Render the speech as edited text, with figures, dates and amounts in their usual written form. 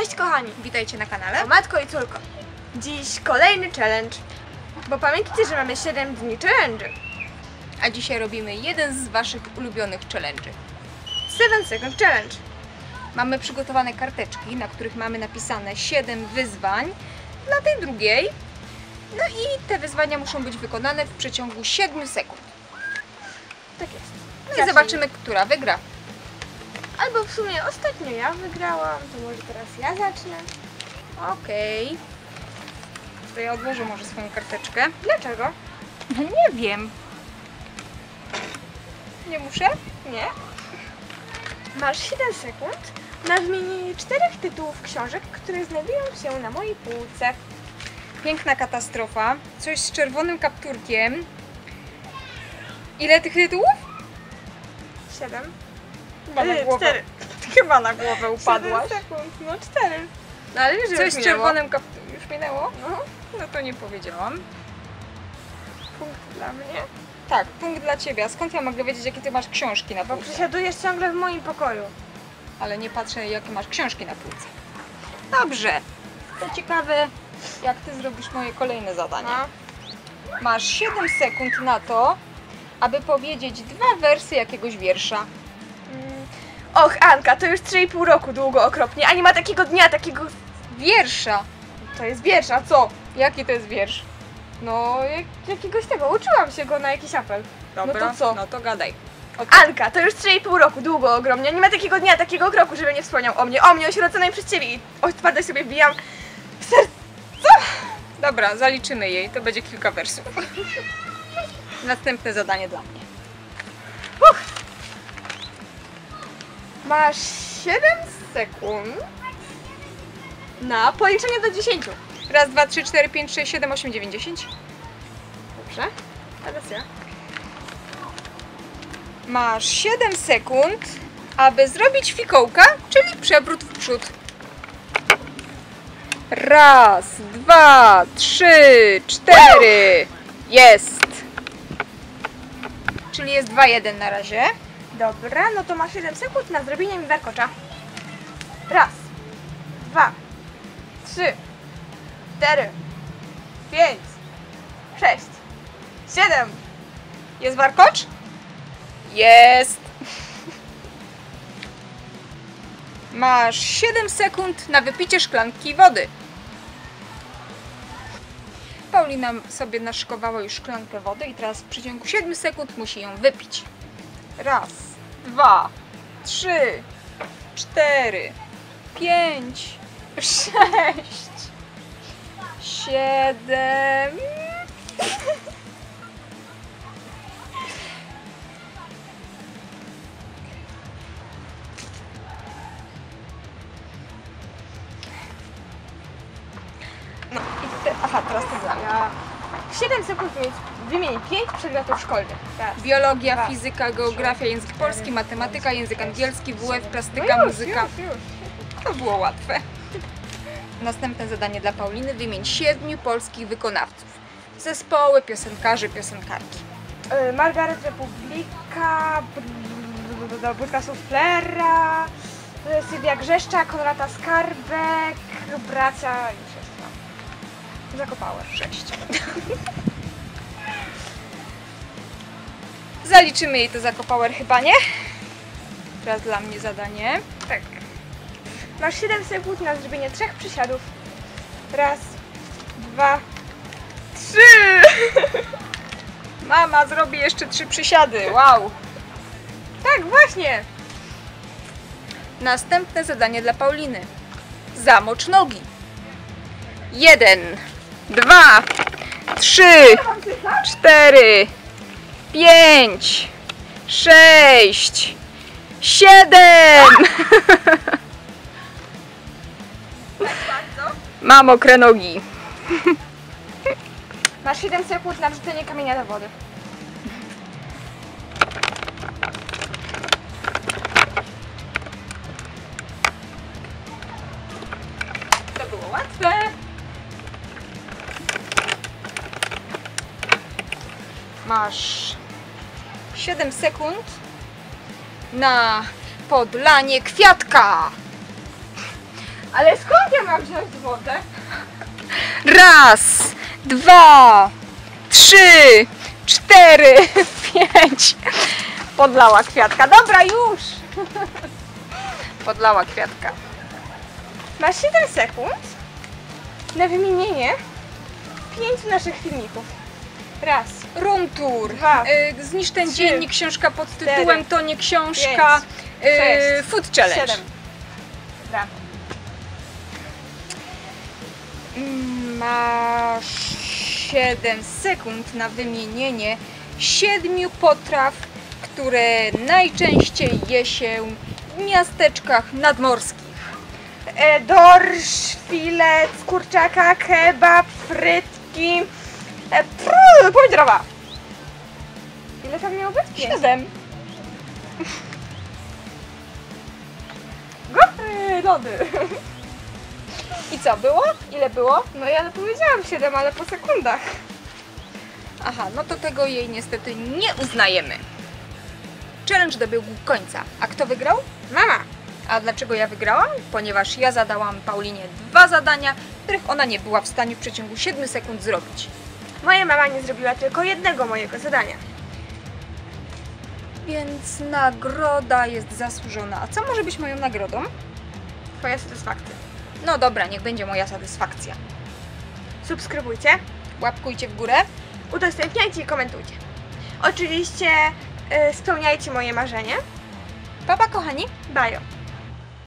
Cześć kochani, witajcie na kanale Matko i Córko. Dziś kolejny challenge, bo pamiętajcie, że mamy 7 dni challenge. A dzisiaj robimy jeden z waszych ulubionych challenge. 7 Second Challenge. Mamy przygotowane karteczki, na których mamy napisane 7 wyzwań dla tej drugiej. No i te wyzwania muszą być wykonane w przeciągu 7 sekund. Tak jest. No i zobaczymy, która wygra. Albo w sumie ostatnio ja wygrałam, to może teraz ja zacznę. Okej. To ja odłożę może swoją karteczkę. Dlaczego? No nie wiem. Nie muszę? Nie. Masz 7 sekund na wymienienie 4 tytułów książek, które znajdują się na mojej półce. Piękna katastrofa. Coś z czerwonym kapturkiem. Ile tych tytułów? 7. Chyba na głowę upadłaś. 7 sekund, no 4. No, ale wiesz, że coś z czerwonym kapturkiem. Już minęło? No to nie powiedziałam. Punkt dla mnie. Tak, punkt dla ciebie. A skąd ja mogę wiedzieć, jakie ty masz książki na półce? Bo przesiadujesz ciągle w moim pokoju. Ale nie patrzę, jakie masz książki na półce. Dobrze. To ciekawe, jak ty zrobisz moje kolejne zadanie. Masz 7 sekund na to, aby powiedzieć 2 wersy jakiegoś wiersza. Och, Anka, to już 3,5 roku długo okropnie, a nie ma takiego dnia, takiego wiersza. To jest wiersz, a co? Jaki to jest wiersz? No, jakiegoś tego, uczyłam się go na jakiś apel. Dobra, no to co? No to gadaj. Okay. Anka, to już 3,5 roku długo ogromnie, nie ma takiego dnia, takiego kroku, żeby nie wspomniał o mnie osieroconej przez ciebie i twardo sobie wbijam w serce. Dobra, zaliczymy jej, to będzie kilka wersów. Następne zadanie dla mnie. Masz 7 sekund na policzenie do 10. Raz, dwa, trzy, cztery, pięć, sześć, siedem, osiem, dziewięć, 10. Dobrze, teraz ja. Masz 7 sekund, aby zrobić fikołka, czyli przewrót w przód. Raz, dwa, trzy, cztery. Jest. Czyli jest 2-1 na razie. Dobra, no to masz 7 sekund na zrobienie mi warkocza. Raz, dwa, trzy, cztery, pięć, sześć, siedem. Jest warkocz? Jest! Masz 7 sekund na wypicie szklanki wody. Paulina sobie naszykowała już szklankę wody i teraz w przeciągu 7 sekund musi ją wypić. Raz, dwa, trzy, cztery, pięć, sześć, siedem. No i teraz to dla mnie. 7 sekund wymień 5 przedmiotów szkolnych. Raz, biologia, dwa, fizyka, geografia, język polski, matematyka, język angielski, WF, plastyka, no już, muzyka. Już. To było łatwe. Następne zadanie dla Pauliny. Wymień 7 polskich wykonawców. Zespoły, piosenkarzy, piosenkarki. Margaret, Republika, Budka Suflera, Sylwia Grzeszczak, Konrada Skarbek, Bracia i siostra. Zakopałem 6. Zaliczymy jej to za kopower, chyba nie? Teraz dla mnie zadanie. Tak. Masz 7 sekund na zrobienie 3 przysiadów. Raz, dwa, trzy! Mama zrobi jeszcze 3 przysiady. Wow! Tak, właśnie! Następne zadanie dla Pauliny. Zamocz nogi. 1, 2, 3, 4, 5, 6, 7. Mam okre nogi. Masz 7 sekund na wrzucenie kamienia do wody. To było łatwe. Masz 7 sekund na podlanie kwiatka. Ale skąd ja mam wziąć wodę? Raz, dwa, trzy, cztery, pięć. Podlała kwiatka. Dobra, już. Podlała kwiatka. Masz 7 sekund na wymienienie 5 naszych filmików. Raz. Room tour. Dwa, zniszcz ten dziennik, książka pod tytułem To nie książka. Pięć, sześć, food challenge. 7. Masz 7 sekund na wymienienie 7 potraw, które najczęściej je się w miasteczkach nadmorskich. Dorsz, filet, kurczaka, kebab, frytki, pomidorowa. Ile tam miało być? 7. Góry, lody. I co było? Ile było? No ja powiedziałam 7, ale po sekundach. Aha, no to tego jej niestety nie uznajemy. Challenge dobiegł końca. A kto wygrał? Mama. A dlaczego ja wygrałam? Ponieważ ja zadałam Paulinie 2 zadania, których ona nie była w stanie w przeciągu 7 sekund zrobić. Moja mama nie zrobiła tylko jednego mojego zadania. Więc nagroda jest zasłużona. A co może być moją nagrodą? Twoja satysfakcja. No dobra, niech będzie moja satysfakcja. Subskrybujcie, łapkujcie w górę, udostępniajcie i komentujcie. Oczywiście spełniajcie moje marzenie. Pa pa kochani, bajo!